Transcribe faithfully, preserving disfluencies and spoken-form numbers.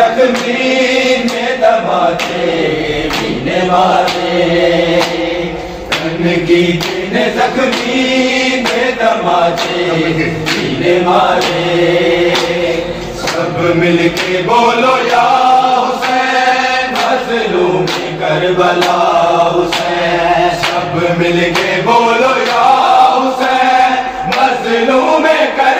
जख्मीन में दबाते पीने वाले, रन की दिन जख्मीन में दबाते पीने वाले, सब मिलके बोलो या हुसैन मजलूम करबला हुसैन, सब मिलके बोलो या हुसैन मजलूम कर